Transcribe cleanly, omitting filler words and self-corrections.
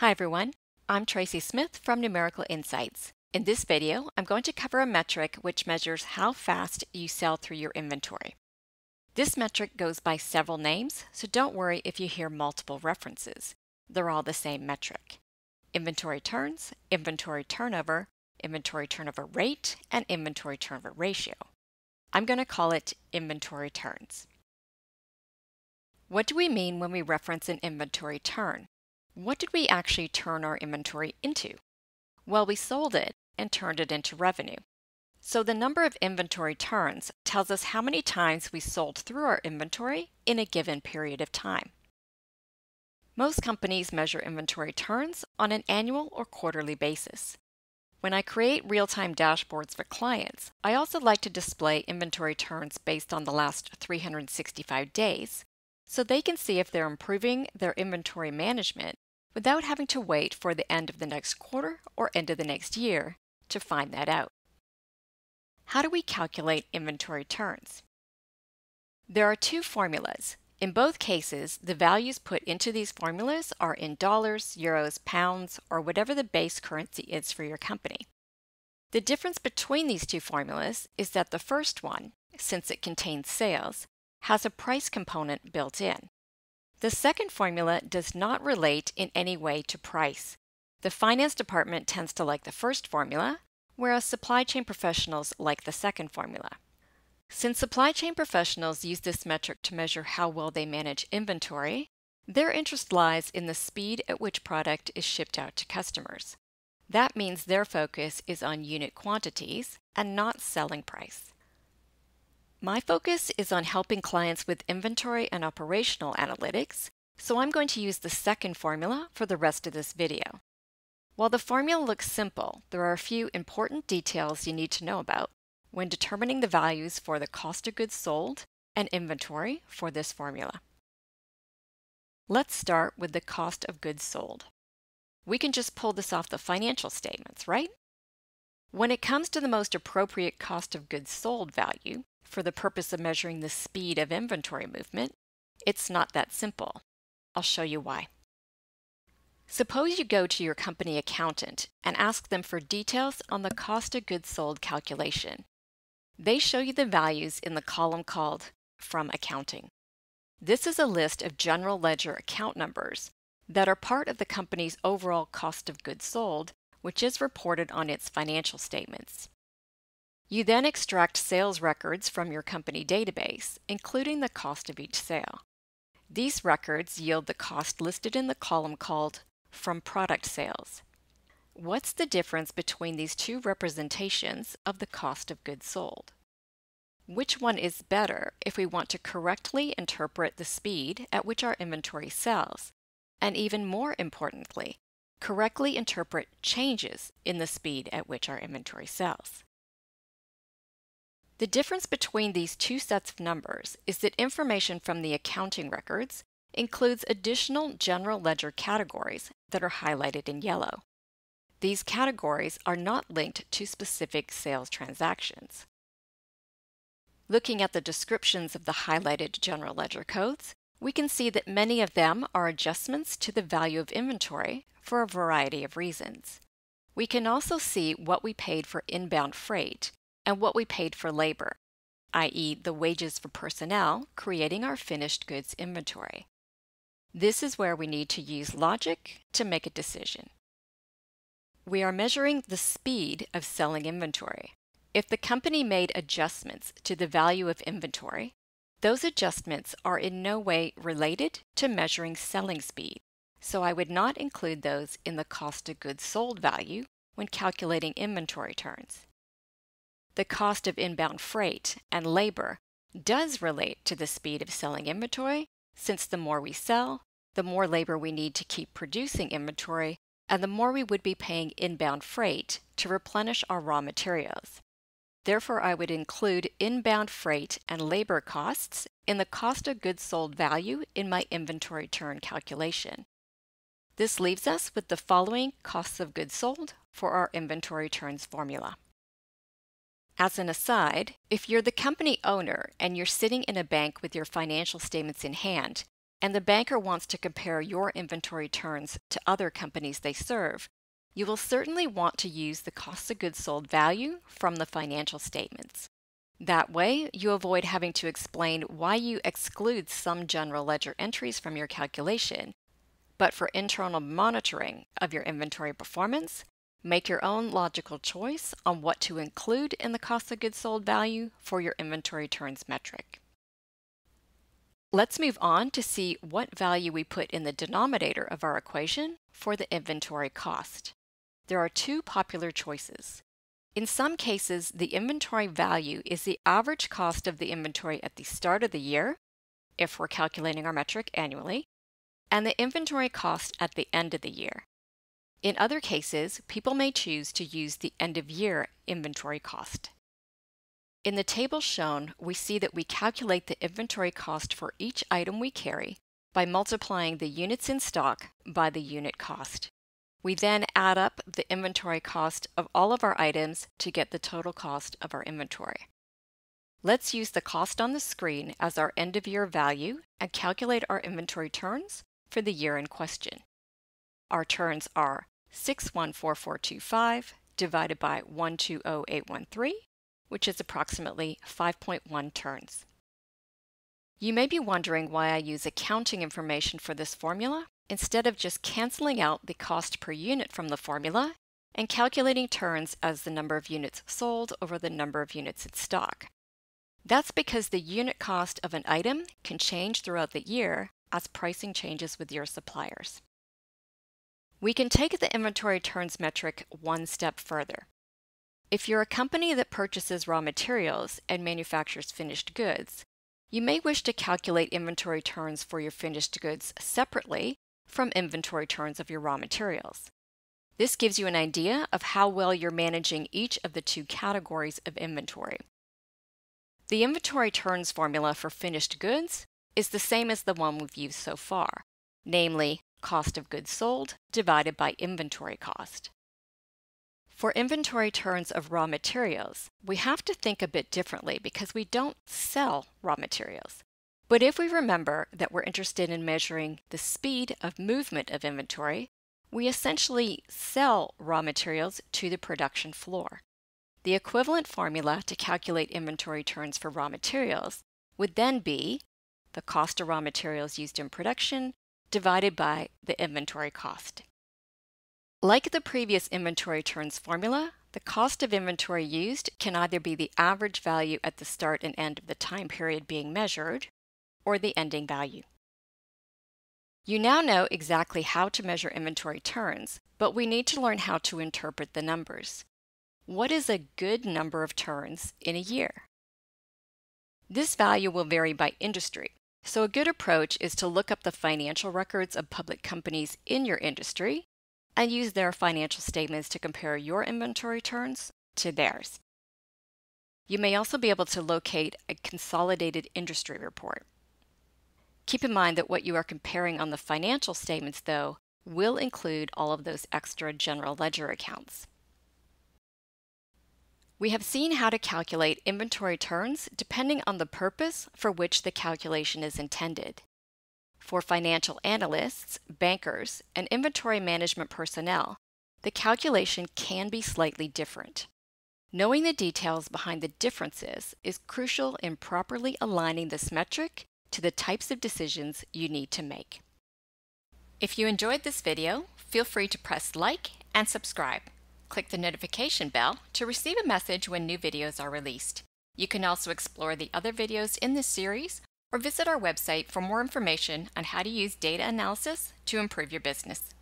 Hi everyone, I'm Tracy Smith from Numerical Insights. In this video, I'm going to cover a metric which measures how fast you sell through your inventory. This metric goes by several names, so don't worry if you hear multiple references. They're all the same metric. Inventory turns, inventory turnover rate, and inventory turnover ratio. I'm going to call it inventory turns. What do we mean when we reference an inventory turn? What did we actually turn our inventory into? Well, we sold it and turned it into revenue. So the number of inventory turns tells us how many times we sold through our inventory in a given period of time. Most companies measure inventory turns on an annual or quarterly basis. When I create real-time dashboards for clients, I also like to display inventory turns based on the last 365 days, so they can see if they're improving their inventory management without having to wait for the end of the next quarter or end of the next year to find that out. How do we calculate inventory turns? There are two formulas. In both cases, the values put into these formulas are in dollars, euros, pounds, or whatever the base currency is for your company. The difference between these two formulas is that the first one, since it contains sales, has a price component built in. The second formula does not relate in any way to price. The finance department tends to like the first formula, whereas supply chain professionals like the second formula. Since supply chain professionals use this metric to measure how well they manage inventory, their interest lies in the speed at which product is shipped out to customers. That means their focus is on unit quantities and not selling price. My focus is on helping clients with inventory and operational analytics, so I'm going to use the second formula for the rest of this video. While the formula looks simple, there are a few important details you need to know about when determining the values for the cost of goods sold and inventory for this formula. Let's start with the cost of goods sold. We can just pull this off the financial statements, right? When it comes to the most appropriate cost of goods sold value, for the purpose of measuring the speed of inventory movement, it's not that simple. I'll show you why. Suppose you go to your company accountant and ask them for details on the cost of goods sold calculation. They show you the values in the column called From Accounting. This is a list of general ledger account numbers that are part of the company's overall cost of goods sold, which is reported on its financial statements. You then extract sales records from your company database, including the cost of each sale. These records yield the cost listed in the column called From Product Sales. What's the difference between these two representations of the cost of goods sold? Which one is better if we want to correctly interpret the speed at which our inventory sells, and even more importantly, correctly interpret changes in the speed at which our inventory sells? The difference between these two sets of numbers is that information from the accounting records includes additional general ledger categories that are highlighted in yellow. These categories are not linked to specific sales transactions. Looking at the descriptions of the highlighted general ledger codes, we can see that many of them are adjustments to the value of inventory for a variety of reasons. We can also see what we paid for inbound freight and what we paid for labor, i.e. the wages for personnel creating our finished goods inventory. This is where we need to use logic to make a decision. We are measuring the speed of selling inventory. If the company made adjustments to the value of inventory, those adjustments are in no way related to measuring selling speed, so I would not include those in the cost of goods sold value when calculating inventory turns. The cost of inbound freight and labor does relate to the speed of selling inventory, since the more we sell, the more labor we need to keep producing inventory, and the more we would be paying inbound freight to replenish our raw materials. Therefore, I would include inbound freight and labor costs in the cost of goods sold value in my inventory turn calculation. This leaves us with the following costs of goods sold for our inventory turns formula. As an aside, if you're the company owner and you're sitting in a bank with your financial statements in hand, and the banker wants to compare your inventory turns to other companies they serve, you will certainly want to use the cost of goods sold value from the financial statements. That way, you avoid having to explain why you exclude some general ledger entries from your calculation. But for internal monitoring of your inventory performance, make your own logical choice on what to include in the cost of goods sold value for your inventory turns metric. Let's move on to see what value we put in the denominator of our equation for the inventory cost. There are two popular choices. In some cases, the inventory value is the average cost of the inventory at the start of the year, if we're calculating our metric annually, and the inventory cost at the end of the year. In other cases, people may choose to use the end-of-year inventory cost. In the table shown, we see that we calculate the inventory cost for each item we carry by multiplying the units in stock by the unit cost. We then add up the inventory cost of all of our items to get the total cost of our inventory. Let's use the cost on the screen as our end-of-year value and calculate our inventory turns for the year in question. Our turns are 614425 divided by 120813, which is approximately 5.1 turns. You may be wondering why I use accounting information for this formula instead of just canceling out the cost per unit from the formula and calculating turns as the number of units sold over the number of units in stock. That's because the unit cost of an item can change throughout the year as pricing changes with your suppliers. We can take the inventory turns metric one step further. If you're a company that purchases raw materials and manufactures finished goods, you may wish to calculate inventory turns for your finished goods separately from inventory turns of your raw materials. This gives you an idea of how well you're managing each of the two categories of inventory. The inventory turns formula for finished goods is the same as the one we've used so far, namely cost of goods sold divided by inventory cost. For inventory turns of raw materials, we have to think a bit differently because we don't sell raw materials. But if we remember that we're interested in measuring the speed of movement of inventory, we essentially sell raw materials to the production floor. The equivalent formula to calculate inventory turns for raw materials would then be the cost of raw materials used in production divided by the inventory cost. Like the previous inventory turns formula, the cost of inventory used can either be the average value at the start and end of the time period being measured, or the ending value. You now know exactly how to measure inventory turns, but we need to learn how to interpret the numbers. What is a good number of turns in a year? This value will vary by industry, so a good approach is to look up the financial records of public companies in your industry and use their financial statements to compare your inventory turns to theirs. You may also be able to locate a consolidated industry report. Keep in mind that what you are comparing on the financial statements, though, will include all of those extra general ledger accounts. We have seen how to calculate inventory turns depending on the purpose for which the calculation is intended. For financial analysts, bankers, and inventory management personnel, the calculation can be slightly different. Knowing the details behind the differences is crucial in properly aligning this metric to the types of decisions you need to make. If you enjoyed this video, feel free to press like and subscribe. Click the notification bell to receive a message when new videos are released. You can also explore the other videos in this series or visit our website for more information on how to use data analysis to improve your business.